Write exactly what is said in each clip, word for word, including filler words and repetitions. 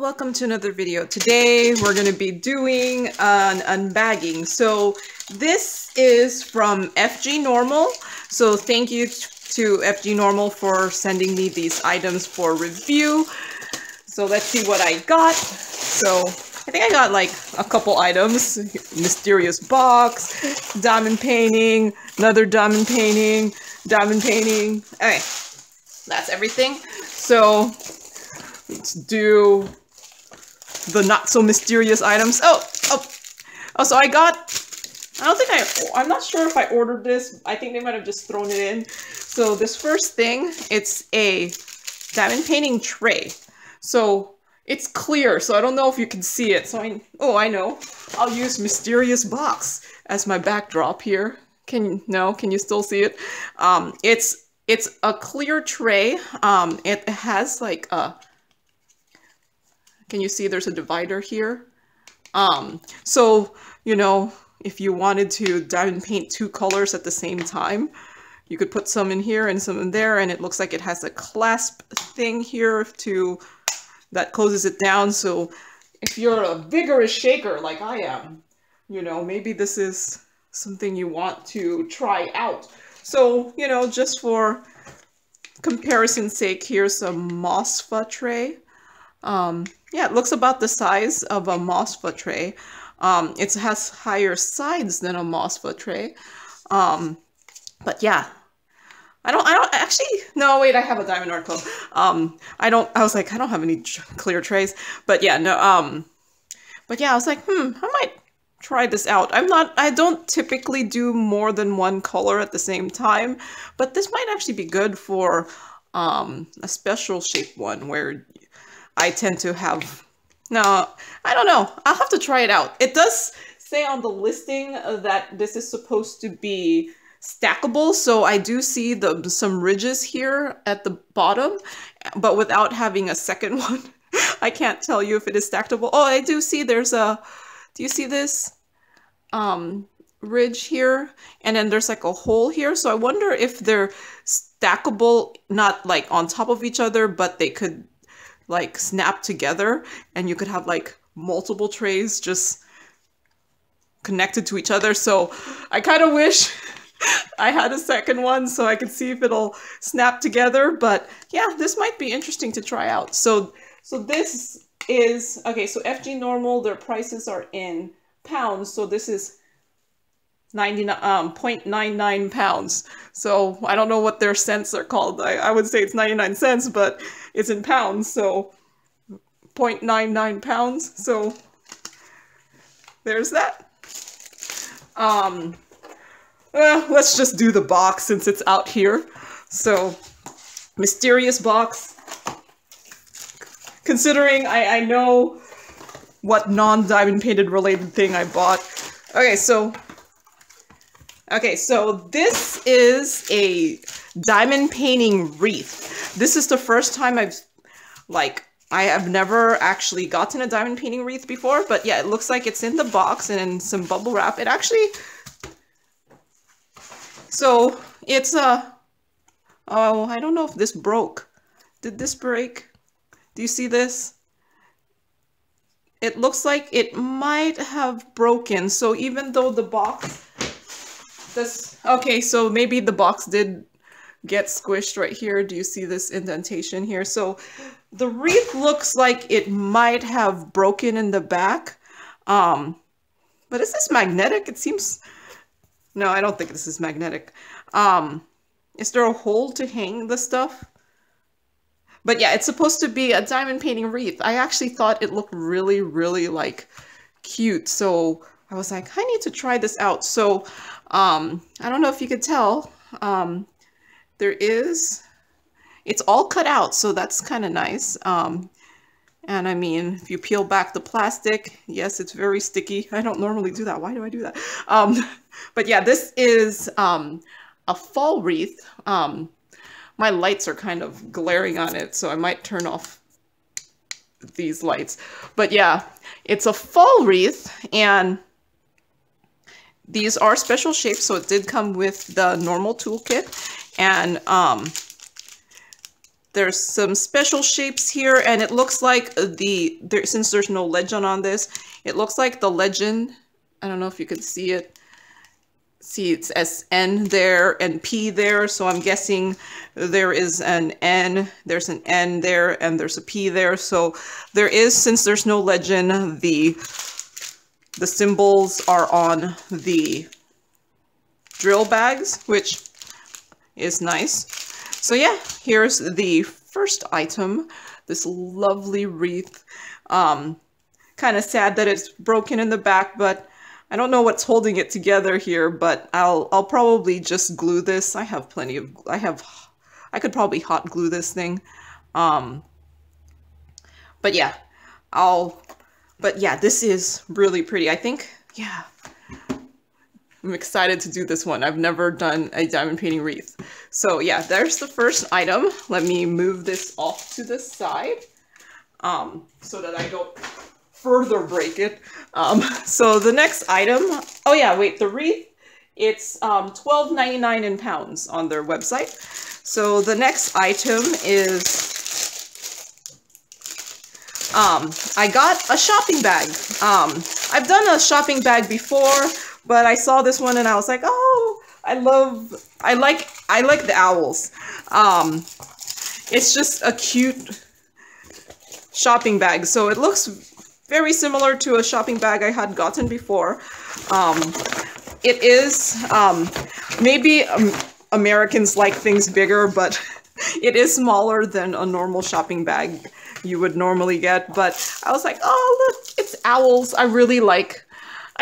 welcome to another video. Today we're going to be doing an unbagging. So this is from F G Normal. So thank you to F G Normal for sending me these items for review. So let's see what I got. So I think I got like a couple items. Mysterious box, diamond painting, another diamond painting, diamond painting. Okay, that's everything. So let's do the not so mysterious items. Oh, oh, oh, so I got, I don't think I, I'm not sure if I ordered this. I think they might have just thrown it in. So this first thing, it's a diamond painting tray. So it's clear, so I don't know if you can see it. So I, oh, I know. I'll use mysterious box as my backdrop here. Can, no, can you still see it? Um, it's, it's a clear tray. Um, it has like a, can you see there's a divider here? Um, so, you know, if you wanted to diamond paint two colors at the same time, you could put some in here and some in there, and it looks like it has a clasp thing here to that closes it down. So if you're a vigorous shaker like I am, you know, maybe this is something you want to try out. So, you know, just for comparison's sake, here's a MOSFA tray. Um, yeah, it looks about the size of a MOSFA tray. Um, it has higher sides than a MOSFA tray. Um, but yeah, I don't, I don't actually, no, wait, I have a Diamond Art Club. Um, I don't, I was like, I don't have any clear trays, but yeah, no, um, but yeah, I was like, hmm, I might try this out. I'm not, I don't typically do more than one color at the same time, but this might actually be good for, um, a special shape one where I tend to have, no, I don't know. I'll have to try it out. It does say on the listing that this is supposed to be stackable. So I do see the some ridges here at the bottom, but without having a second one, I can't tell you if it is stackable. Oh, I do see there's a, do you see this um, ridge here? And then there's like a hole here. So I wonder if they're stackable, not like on top of each other, but they could like snap together and you could have like multiple trays just connected to each other. So I kind of wish I had a second one so I could see if it'll snap together, but yeah, this might be interesting to try out. So, so this is, okay, so F G Normal, their prices are in pounds. So this is ninety-nine, um, zero point nine nine pounds. So I don't know what their cents are called. I, I would say it's ninety-nine cents, but it's in pounds. So zero point nine nine pounds. So there's that. Um, well, let's just do the box since it's out here. So mysterious box. Considering I, I know what non-diamond painted related thing I bought. Okay, so Okay, so this is a diamond painting wreath. This is the first time I've, like, I have never actually gotten a diamond painting wreath before, but yeah, it looks like it's in the box and in some bubble wrap. It actually, so it's a, oh, I don't know if this broke. Did this break? Do you see this? It looks like it might have broken. So even though the box, This, okay, so maybe the box did get squished right here. Do you see this indentation here? So the wreath looks like it might have broken in the back. Um, but is this magnetic? It seems... No, I don't think this is magnetic. Um, is there a hole to hang the stuff? But yeah, it's supposed to be a diamond painting wreath. I actually thought it looked really, really, like, cute. So I was like, I need to try this out. So um, I don't know if you could tell, um, there is, it's all cut out. So that's kind of nice. Um, and I mean, if you peel back the plastic, yes, it's very sticky. I don't normally do that. Why do I do that? Um, but yeah, this is, um, a fall wreath. Um, my lights are kind of glaring on it, so I might turn off these lights, but yeah, it's a fall wreath and these are special shapes, so it did come with the normal toolkit, and um, There's some special shapes here, and it looks like the, there, since there's no legend on this, it looks like the legend, I don't know if you can see it, see it's S N there and P there, so I'm guessing there is an N, there's an N there, and there's a P there, so there is, since there's no legend, the, the symbols are on the drill bags, which is nice. So yeah, here's the first item, this lovely wreath. Um, kind of sad that it's broken in the back, but I don't know what's holding it together here, but I'll, I'll probably just glue this. I have plenty of, I have, I could probably hot glue this thing. Um, but yeah, I'll, but yeah, this is really pretty. I think, yeah, I'm excited to do this one. I've never done a diamond painting wreath. So yeah, there's the first item. Let me move this off to the side um, so that I don't further break it. Um, so the next item, oh yeah, wait, the wreath, it's um, twelve ninety-nine in pounds on their website. So the next item is, um, I got a shopping bag. Um, I've done a shopping bag before, but I saw this one and I was like, oh, I love, I like, I like the owls. Um, it's just a cute shopping bag. So it looks very similar to a shopping bag I had gotten before. Um, it is, um, maybe um, Americans like things bigger, but it is smaller than a normal shopping bag you would normally get. But I was like, oh, look, it's owls. I really like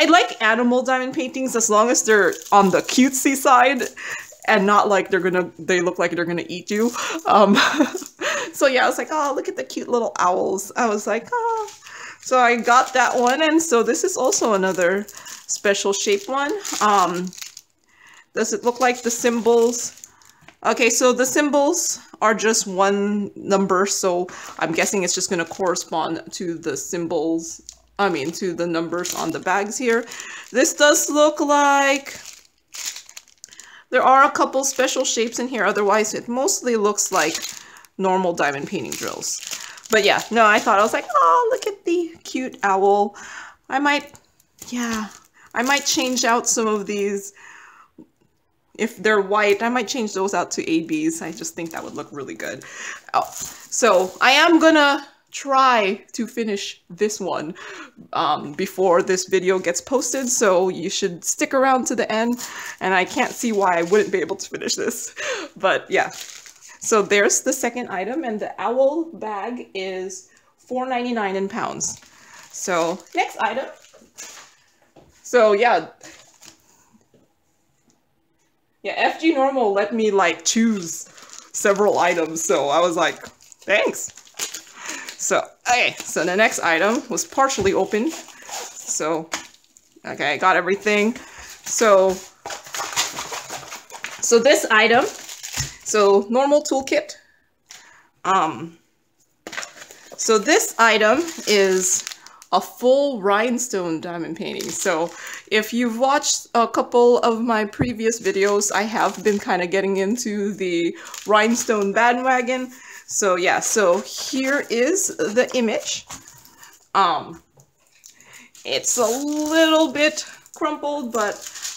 I like animal diamond paintings as long as they're on the cutesy side and not like they're gonna, they look like they're gonna eat you. Um, so yeah, I was like, oh, look at the cute little owls. I was like, oh. So I got that one. And so this is also another special shape one. Um, does it look like the symbols? Okay, so the symbols are just one number. So I'm guessing it's just gonna correspond to the symbols, I mean, to the numbers on the bags here. This does look like there are a couple special shapes in here. Otherwise, it mostly looks like normal diamond painting drills. But yeah, no, I thought, I was like, oh, look at the cute owl. I might, yeah, I might change out some of these. If they're white, I might change those out to A Bs. I just think that would look really good. Oh, so I am gonna try to finish this one um, before this video gets posted, so you should stick around to the end, and I can't see why I wouldn't be able to finish this, but yeah. So there's the second item, and the owl bag is four ninety-nine in pounds. So next item. So yeah. Yeah, F G Normal let me like choose several items, so I was like, thanks. So, okay, so the next item was partially open. So, okay, I got everything. So, so this item, so normal toolkit. Um, so this item is a full rhinestone diamond painting. So if you've watched a couple of my previous videos, I have been kind of getting into the rhinestone bandwagon. So yeah, so here is the image. Um, it's a little bit crumpled, but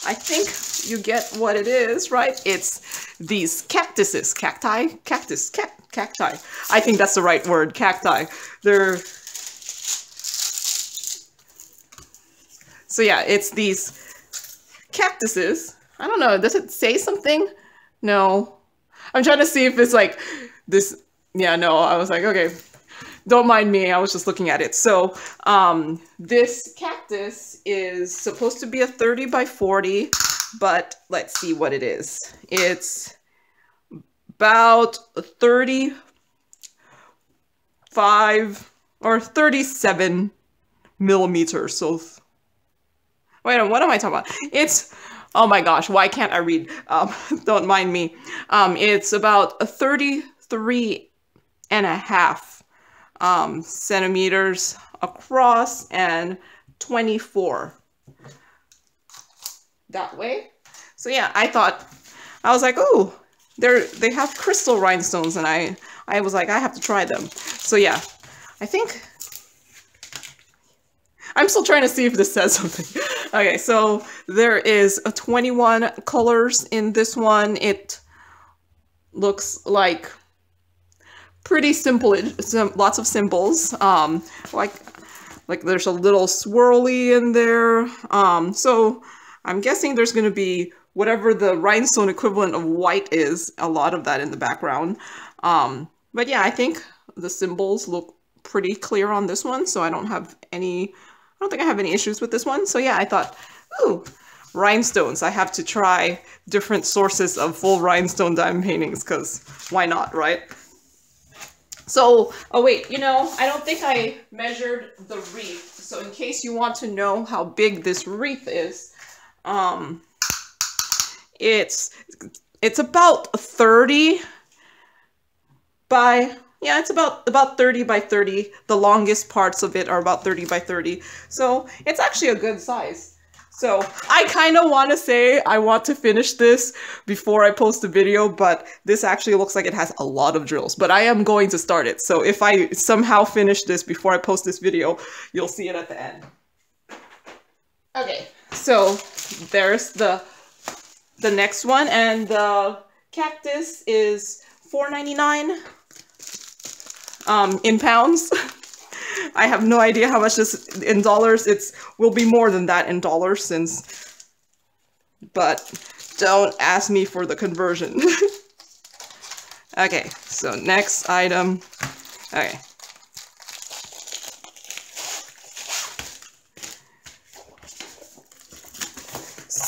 I think you get what it is, right? It's these cactuses, cacti, cactus, cac cacti. I think that's the right word, cacti. They're, so yeah, it's these cactuses. I don't know, does it say something? No, I'm trying to see if it's like this. Yeah, no, I was like, okay, don't mind me. I was just looking at it. So um, this cactus is supposed to be a thirty by forty, but let's see what it is. It's about thirty-five or thirty-seven millimeters. So wait, what am I talking about? It's, oh my gosh, why can't I read? Um, don't mind me. Um, it's about a thirty-three and a half um, centimeters across and twenty-four that way. So yeah, I thought, I was like, oh, they're, they have crystal rhinestones, and I, I was like, I have to try them. So yeah, I think I'm still trying to see if this says something. Okay, so there is a twenty-one colors in this one. It looks like pretty simple, lots of symbols. Um, like, like there's a little swirly in there. Um, so I'm guessing there's going to be whatever the rhinestone equivalent of white is, a lot of that in the background. Um, but yeah, I think the symbols look pretty clear on this one, so I don't have any, I don't think I have any issues with this one. So yeah, I thought, ooh, rhinestones. I have to try different sources of full rhinestone diamond paintings, because why not, right? So, oh wait, you know, I don't think I measured the wreath. So in case you want to know how big this wreath is, um, It's, it's about thirty by, yeah, it's about, about thirty by thirty. The longest parts of it are about thirty by thirty. So it's actually a good size. So I kind of want to say I want to finish this before I post the video, but this actually looks like it has a lot of drills, but I am going to start it. So if I somehow finish this before I post this video, you'll see it at the end. Okay, so there's the the next one, and the cactus is four ninety-nine um, in pounds. I have no idea how much this is in dollars. It's will be more than that in dollars, since, but don't ask me for the conversion. Okay, so next item. Okay.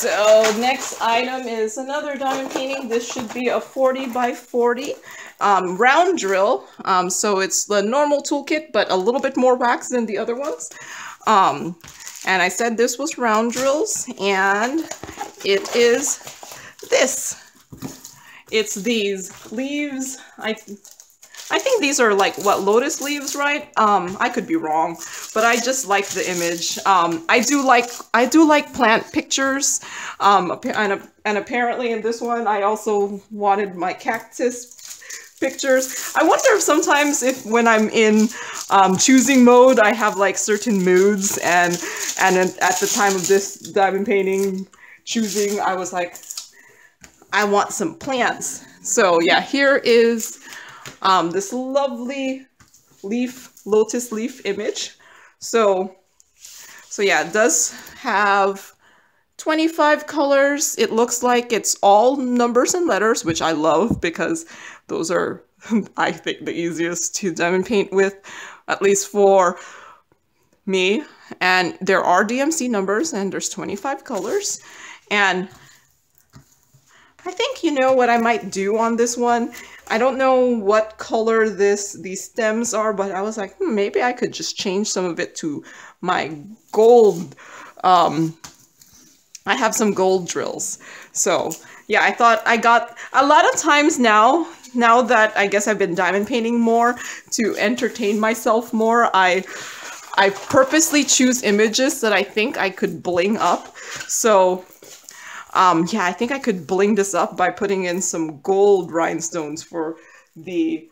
So next item is another diamond painting. This should be a forty by forty um, round drill. Um, so it's the normal toolkit, but a little bit more wax than the other ones. Um, and I said this was round drills, and it is this. It's these leaves. I I think these are like, what, lotus leaves, right? Um, I could be wrong, but I just like the image. Um, I do like, I do like plant pictures, um, and, and apparently in this one, I also wanted my cactus pictures. I wonder if sometimes if when I'm in um, choosing mode, I have like certain moods, and, and at the time of this diamond painting choosing, I was like, I want some plants. So yeah, here is Um, this lovely leaf, lotus leaf image. So, so yeah, it does have twenty-five colors. It looks like it's all numbers and letters, which I love, because those are, I think, the easiest to diamond paint with, at least for me. And there are D M C numbers, and there's twenty-five colors. And I think you know what I might do on this one. I don't know what color this these stems are, but I was like, hmm, maybe I could just change some of it to my gold. Um, I have some gold drills. So yeah, I thought I got a lot of times now, now that I guess I've been diamond painting more to entertain myself more, I I purposely choose images that I think I could bling up. So Um, yeah, I think I could bling this up by putting in some gold rhinestones for the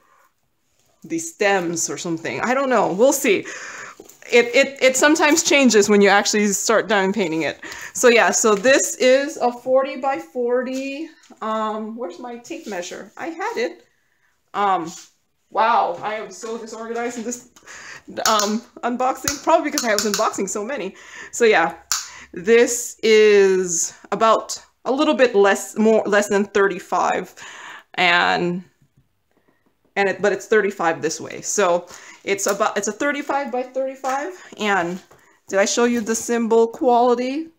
the stems or something. I don't know. We'll see. It, it, it sometimes changes when you actually start diamond painting it. So yeah, so this is a forty by forty. Um, where's my tape measure? I had it. Um, wow, I am so disorganized in this um, unboxing. Probably because I was unboxing so many. So yeah. This is about a little bit less, more less than thirty-five, and and it, but it's thirty-five this way. So it's about it's a thirty-five by thirty-five. And did I show you the symbol quality?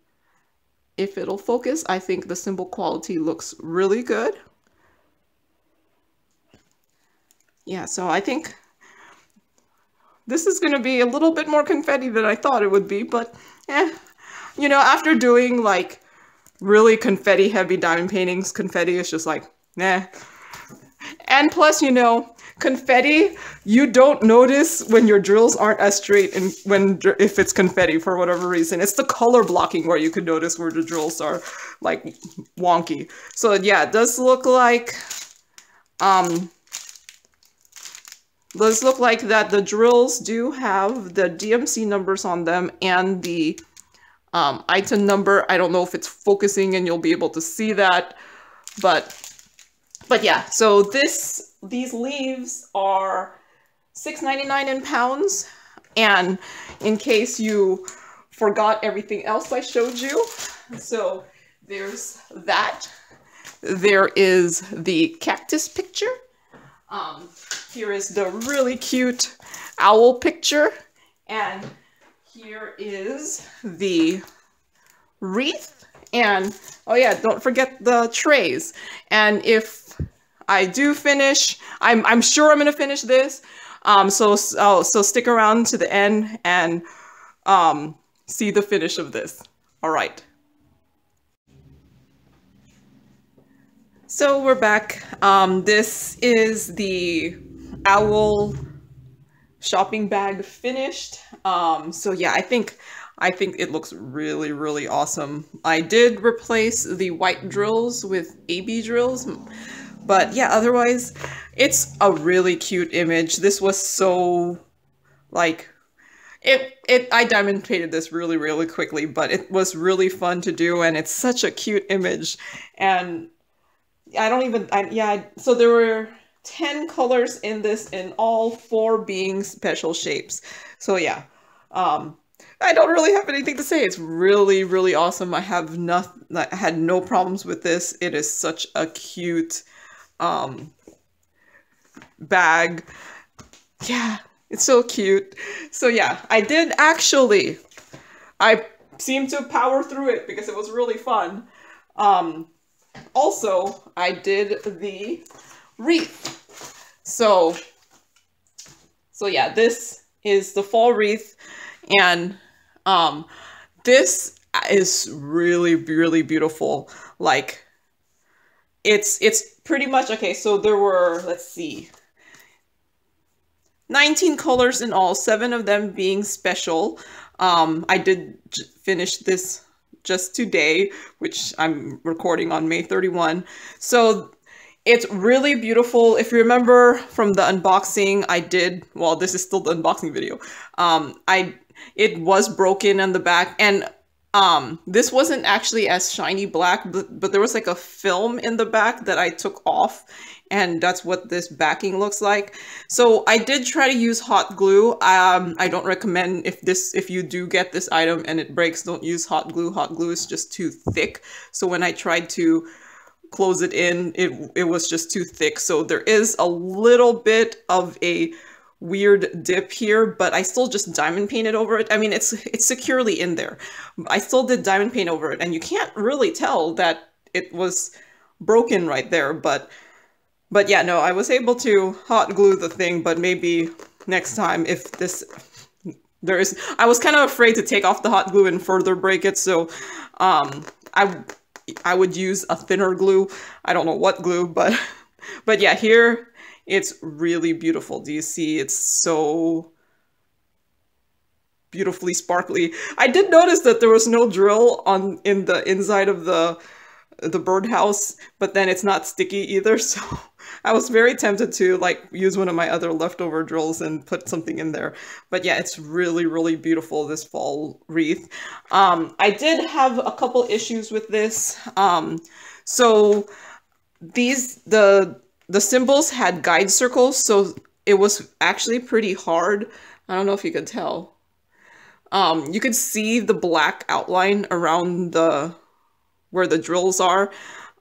If it'll focus, I think the symbol quality looks really good. Yeah, so I think this is going to be a little bit more confetti than I thought it would be, but eh. You know, after doing like really confetti heavy diamond paintings, confetti is just like, nah. And plus, you know, confetti, you don't notice when your drills aren't as straight and when if it's confetti for whatever reason. It's the color blocking where you could notice where the drills are like wonky. So yeah, it does look like um Let's look like that. The drills do have the D M C numbers on them and the um, item number. I don't know if it's focusing and you'll be able to see that, but but yeah. So this these leaves are six ninety-nine in pounds. And in case you forgot everything else I showed you, so there's that. There is the cactus picture. Um, here is the really cute owl picture. And here is the wreath. And, oh yeah, don't forget the trays. And if I do finish, I'm, I'm sure I'm gonna finish this. Um, so, so, so stick around to the end and um, see the finish of this. All right. So we're back. Um, this is the owl shopping bag finished. Um, so yeah, I think, I think it looks really, really awesome. I did replace the white drills with A B drills. But yeah, otherwise, it's a really cute image. This was so, like, it, it, I diamond painted this really, really quickly, but it was really fun to do, and it's such a cute image. And I don't even, I, yeah, so there were ten colors in this, and all four being special shapes. So yeah, um, I don't really have anything to say. It's really, really awesome. I have not, I had no problems with this. It is such a cute um bag. Yeah, it's so cute. So yeah, I did actually, I seemed to power through it because it was really fun. Um also, I did the wreath. So so yeah, this is the fall wreath, and um this is really, really beautiful. Like, It's, it's pretty much, okay, so there were, let's see, nineteen colors in all, seven of them being special. Um, I did j finish this just today, which I'm recording on May thirty-first. So it's really beautiful. If you remember from the unboxing I did, well, this is still the unboxing video. Um, I, it was broken in the back, and Um, this wasn't actually as shiny black, but, but there was like a film in the back that I took off, and that's what this backing looks like. So I did try to use hot glue. Um, I don't recommend, if this, if you do get this item and it breaks, don't use hot glue. Hot glue is just too thick. So when I tried to close it in, it, it was just too thick. So there is a little bit of a weird dip here, but I still just diamond painted over it. I mean, it's it's securely in there. I still did diamond paint over it, and you can't really tell that it was broken right there, but but yeah, no, I was able to hot glue the thing, but maybe next time if this, there is, I was kind of afraid to take off the hot glue and further break it, so um, I, I would use a thinner glue. I don't know what glue, but, but yeah, here, it's really beautiful. Do you see? It's so beautifully sparkly. I did notice that there was no drill on in the inside of the the birdhouse, but then it's not sticky either. So I was very tempted to like use one of my other leftover drills and put something in there. But yeah, it's really, really beautiful, this fall wreath. Um, I did have a couple issues with this. Um, so these the The symbols had guide circles, so it was actually pretty hard. I don't know if you could tell. Um, you could see the black outline around the where the drills are,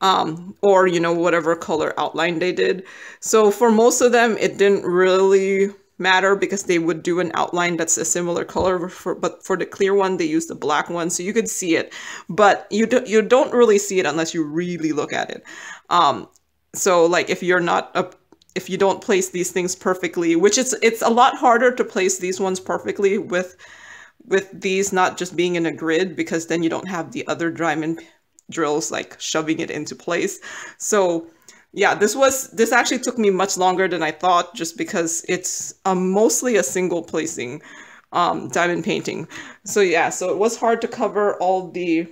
um, or, you know, whatever color outline they did. So for most of them, it didn't really matter because they would do an outline that's a similar color, for, but for the clear one, they used the black one, so you could see it. But you, do, you don't really see it unless you really look at it. Um, So like if you're not, a, if you don't place these things perfectly, which it's, it's a lot harder to place these ones perfectly with, with these not just being in a grid, because then you don't have the other diamond drills like shoving it into place. So yeah, this was, this actually took me much longer than I thought, just because it's a, mostly a single placing um, diamond painting. So yeah, so it was hard to cover all the,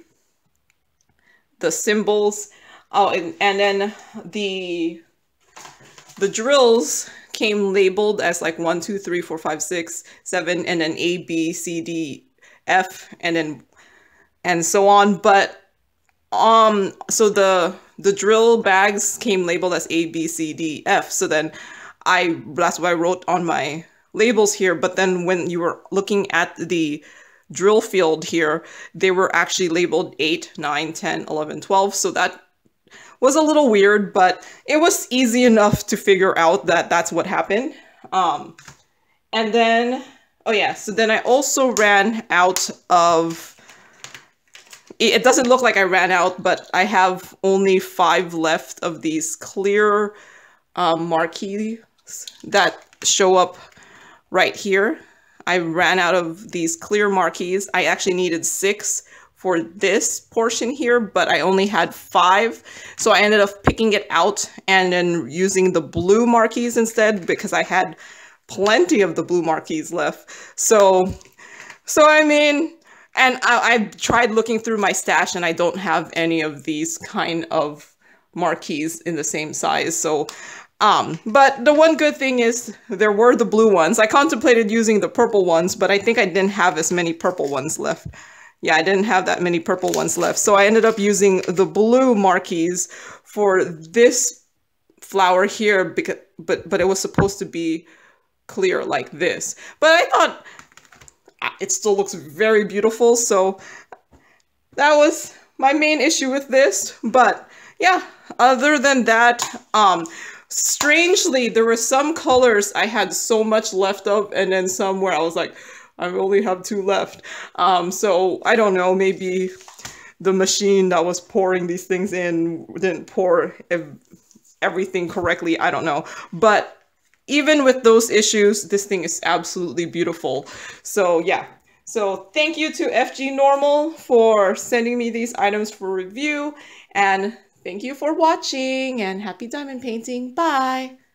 the symbols. Oh, and, and then the the drills came labeled as like one, two, three, four, five, six, seven, and then A, B, C, D, F, and then and so on. But um, so the the drill bags came labeled as A, B, C, D, F. So then I that's what I wrote on my labels here. But then when you were looking at the drill field here, they were actually labeled eight, nine, ten, eleven, twelve. So that was a little weird, but it was easy enough to figure out that that's what happened. Um, and then, oh yeah, so then I also ran out of, it doesn't look like I ran out, but I have only five left of these clear uh, marquees that show up right here. I ran out of these clear marquees. I actually needed six for this portion here, but I only had five. So I ended up picking it out and then using the blue marquees instead, because I had plenty of the blue marquees left. So, so I mean, and I, I tried looking through my stash and I don't have any of these kind of marquees in the same size. So Um, but the one good thing is there were the blue ones. I contemplated using the purple ones, but I think I didn't have as many purple ones left. Yeah, I didn't have that many purple ones left. So I ended up using the blue marquees for this flower here, because, but, but it was supposed to be clear like this. But I thought it still looks very beautiful. So that was my main issue with this. But yeah, other than that, um... strangely, there were some colors I had so much left of, and then somewhere I was like, I only have two left. Um, so I don't know, maybe the machine that was pouring these things in didn't pour ev everything correctly, I don't know. But even with those issues, this thing is absolutely beautiful. So yeah, so thank you to F G Normal for sending me these items for review, and thank you for watching, and happy diamond painting. Bye.